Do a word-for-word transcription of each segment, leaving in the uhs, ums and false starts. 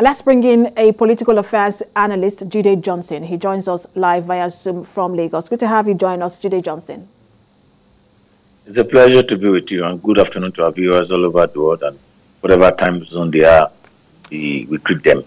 Let's bring in a political affairs analyst, Jide Johnson. He joins us live via Zoom from Lagos. Good to have you join us, Jide Johnson. It's a pleasure to be with you, and good afternoon to our viewers all over the world, and whatever time zone they are, we greet them.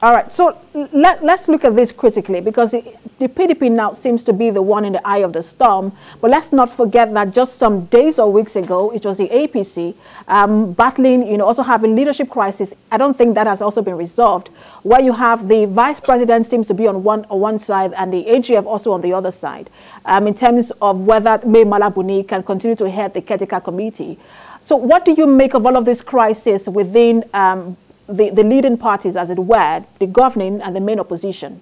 All right, so let, let's look at this critically, because it, the P D P now seems to be the one in the eye of the storm. But let's not forget that just some days or weeks ago, it was the A P C um, battling, you know, also having leadership crisis. I don't think that has also been resolved, where you have the vice president seems to be on one, on one side and the A G F also on the other side, um, in terms of whether Mai Mala Buni can continue to head the caretaker committee. So what do you make of all of this crisis within um, The, the leading parties, as it were, the governing and the main opposition?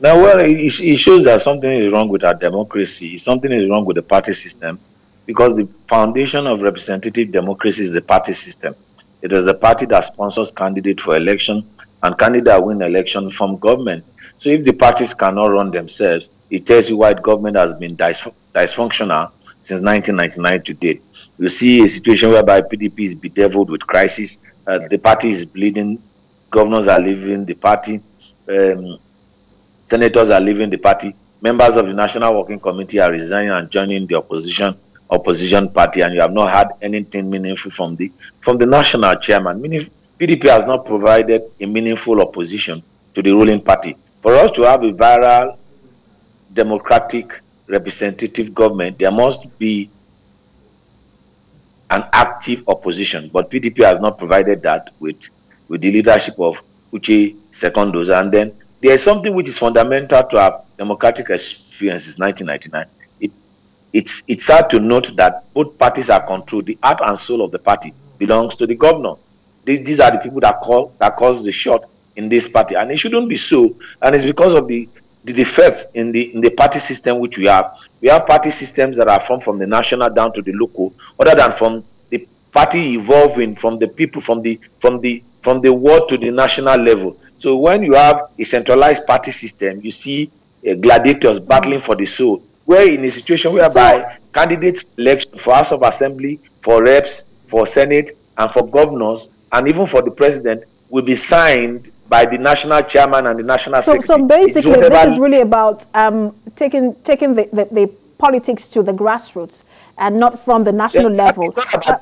Now, well, it, it shows that something is wrong with our democracy. Something is wrong with the party system, because the foundation of representative democracy is the party system. It is the party that sponsors candidates for election, and candidates that win election form government. So if the parties cannot run themselves, it tells you why government has been dysf dysfunctional since nineteen ninety-nine to date. You see a situation whereby P D P is bedeviled with crisis. Uh, the party is bleeding. Governors are leaving the party. Um, senators are leaving the party. Members of the National Working Committee are resigning and joining the opposition opposition party. And you have not had anything meaningful from the from the national chairman. Meaning, P D P has not provided a meaningful opposition to the ruling party. For us to have a viral, democratic, representative government, there must be an active opposition, but P D P has not provided that with with the leadership of Uche Secondus. And then there is something which is fundamental to our democratic experience since nineteen ninety-nine. It, it's it's sad to note that both parties are controlled. The heart and soul of the party belongs to the governor. These, these are the people that call that calls the shot in this party, and it shouldn't be so. And it's because of the the defects in the in the party system which we have. We have party systems that are formed from the national down to the local, other than from the party evolving from the people from the from the from the world to the national level. So when you have a centralized party system, you see uh, gladiators battling for the soul. We're in a situation so, whereby so, candidates elect for House of Assembly, for reps, for Senate, and for governors, and even for the president, will be signed by the national chairman and the national so, secretary. So basically, this is really about um, taking taking the, the, the politics to the grassroots and not from the national yes, level. Uh,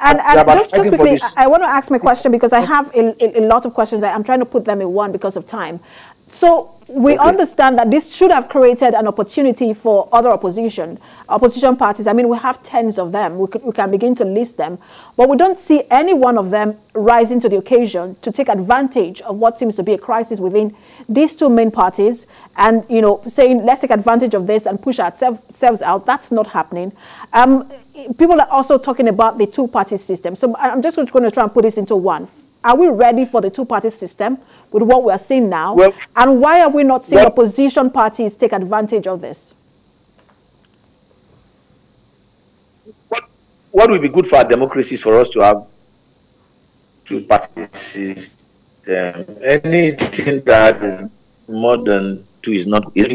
and and just, just quickly, I, I want to ask my question, because I have a, a, a lot of questions. I, I'm trying to put them in one because of time. So we okay. understand that this should have created an opportunity for other opposition, opposition parties. I mean, we have tens of them. We, could, we can begin to list them. But we don't see any one of them rising to the occasion to take advantage of what seems to be a crisis within these two main parties and, you know, saying, let's take advantage of this and push ourselves out. That's not happening. Um, people are also talking about the two-party system. So I'm just going to try and put this into one. Are we ready for the two-party system with what we are seeing now? Well, and why are we not seeing well, opposition parties take advantage of this? What, what would be good for our democracy is for us to have two-party system. Anything that is more than two is not is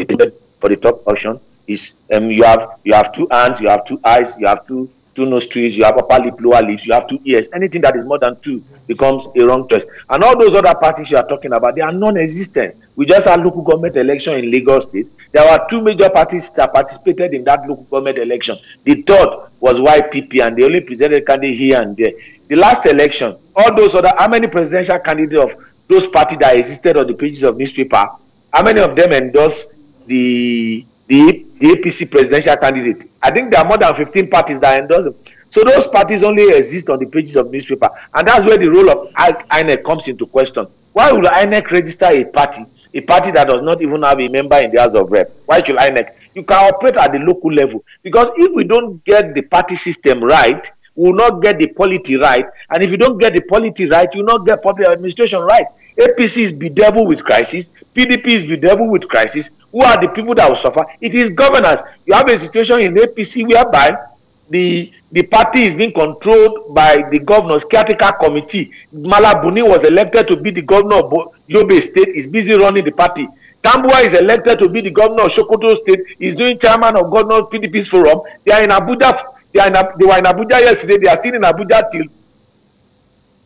for the top option. Is um, you have you have two hands, you have two eyes, you have two. Two nostrils, you have upper lip, lower lips, you have two ears. Anything that is more than two becomes a wrong choice. And all those other parties you are talking about, they are non-existent. We just had local government election in Lagos State. There were two major parties that participated in that local government election. The third was Y P P, and they only presented candidates here and there. The last election, all those other, how many presidential candidates of those parties that existed on the pages of newspaper, how many of them endorsed the the the A P C presidential candidate? I think there are more than fifteen parties that endorse them. So those parties only exist on the pages of newspaper. And that's where the role of I NEC comes into question. Why would I NEC register a party, a party that does not even have a member in the House of Reps? Why should I NEC? You can operate at the local level. Because if we don't get the party system right, we will not get the polity right. And if you don't get the polity right, you will not get public administration right. A P C is bedeviled with crisis. P D P is bedeviled with crisis. Who are the people that will suffer? It is governance. You have a situation in A P C whereby the, the party is being controlled by the governor's caretaker committee. Mala Buni was elected to be the governor of Yobe State. He's busy running the party. Tambua is elected to be the governor of Sokoto State. He's doing chairman of Governor P D P's forum. They are in Abuja. They, are in, they were in Abuja yesterday. They are still in Abuja till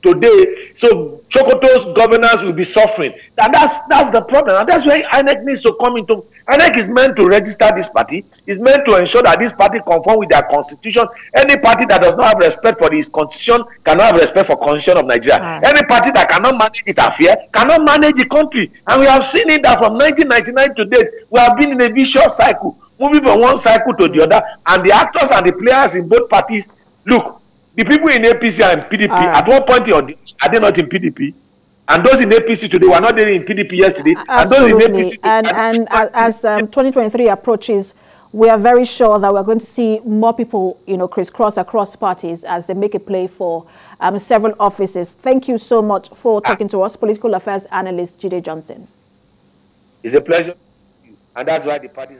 today, so Sokoto's governors will be suffering. And that's that's the problem. And that's where I N E C needs to come into. I N E C is meant to register this party. It's meant to ensure that this party conforms with their constitution. Any party that does not have respect for this constitution cannot have respect for constitution of Nigeria. Right. Any party that cannot manage this affair cannot manage the country. And we have seen it that from nineteen ninety-nine to date, we have been in a vicious cycle, moving from one cycle to the other. And the actors and the players in both parties, look, the people in A P C and P D P, right, at one point are they not in P D P? And those in A P C today were not there in P D P yesterday. Absolutely. And those in A P C today, and, and as um, twenty twenty-three approaches, we are very sure that we're going to see more people, you know, crisscross across parties as they make a play for um, several offices. Thank you so much for talking to us, political affairs analyst Jide Johnson. It's a pleasure. And that's why the parties